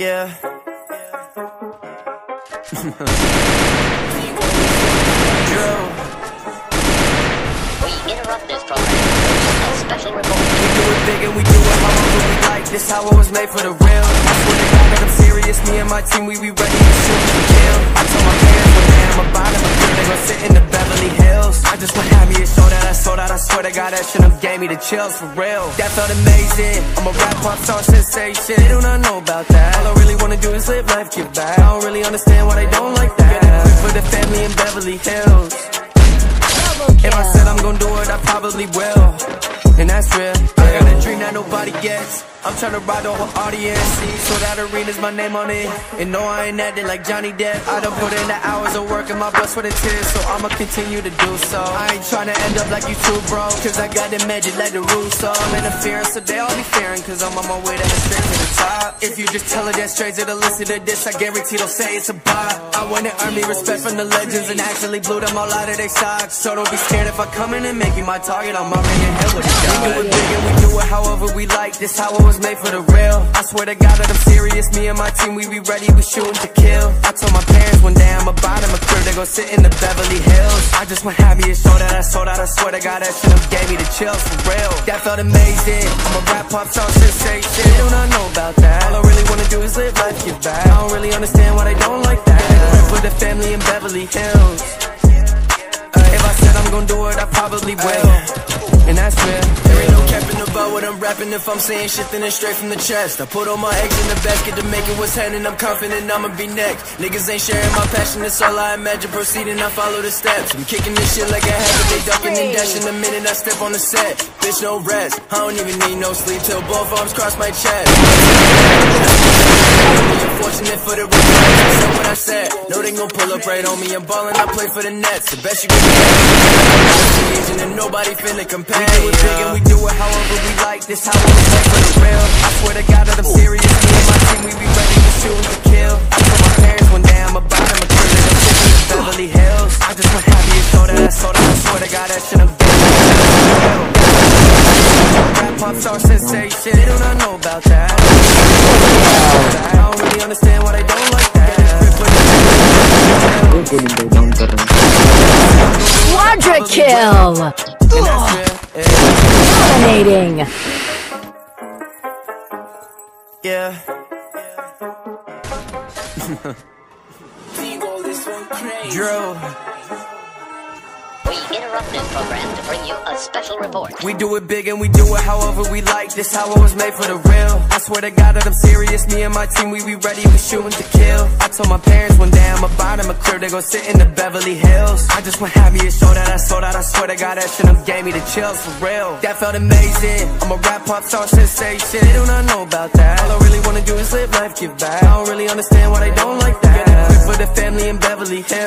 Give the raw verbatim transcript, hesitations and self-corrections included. Yeah. Drew. We interrupt this program with a special report. We do it big and we do it how we really like. This how I was made for the real. I swear to God that I'm serious. Me and my team, we be ready to shoot and kill. I told my parents, well, man, I'm a bottom of they gon' sit in the Beverly Hills. I just went at me and showed out, I sold out. I swear to God, that shit up gave me the chills for real. That felt amazing. I'm a rap pop star sensation. They do not know about that. All I really wanna do is live life, give back. I don't really understand why they don't like that. Get it for the family in Beverly Hills. If I said I'm gon' do it, I probably will. And that's real. I got a dream that nobody gets. I'm tryna ride the whole audience, so that arena's my name on it. And no, I ain't acting like Johnny Depp. I done put in the hours of work and my blood, sweat, and tears, so I'ma continue to do so. I ain't tryna end up like you too, bro, cause I got the magic like the Russo. I'm interfering, so they all be fearing, cause I'm on my way to the straight to the top. If you just tell her that straight to the listen to this, I guarantee they'll say it's a bot. I wanna earn me respect from the legends and actually blew them all out of their socks. So don't be scared if I come in and make you my target. I'm already in hell with you. We do it big and we do it however we like. This how I was made for the real. I swear to God that I'm serious. Me and my team, we be ready, we shooting to kill. I told my parents one day I'm a bottom of career. They gon' sit in the Beverly Hills. I just went happy and showed that I sold out. I swear to God that shit gave me the chills for real. That felt amazing. I'm a rap pop star sensation. They do not know about that. All I really wanna do is live life, give back. I don't really understand why they don't like that. For the family in Beverly Hills. If I said I'm gon' do it, I probably will. And that's real. What I'm rapping, if I'm saying shit, then it's straight from the chest. I put all my eggs in the basket to make it what's handed. I'm confident I'ma be next. Niggas ain't sharing my passion, that's all I imagine. Proceeding, I follow the steps. I'm kicking this shit like a habit. They ducking and dashing the minute I step on the set. Bitch, no rest. I don't even need no sleep till both arms cross my chest. Fortunate for the rest, that's not what I said. No, they gon' pull up right on me. I'm ballin', I play for the Nets. The best you can get. And nobody finna compare. We do it big and we do it however we like. This how we play for the real. I swear to God that I'm serious. Me and my team, we be ready to shoot and to kill. I told my parents one day I'm a bottom of career. I'm sitting in Beverly Hills. I just want happy and show that I sold out. I swear to God that shit I'm doing. Rap pop star sensation. They do not know about that. Understand why they don't like that. Quadra kill. Dominating. Yeah. Drew. We interrupt this program to bring you a special report. We do it big and we do it however we like. This how I was made for the real. I swear to God that I'm serious. Me and my team, we be ready, we shooting to kill. I told my parents one day I'm a bottom of career. They gon' sit in the Beverly Hills. I just went happy and showed that I sold out. I swear to God that shit up gave me the chills for real. That felt amazing. I'm a rap pop star sensation. They do not know about that. All I really wanna do is live life, give back. I don't really understand why they don't like that. Get it quick for the family in Beverly Hills.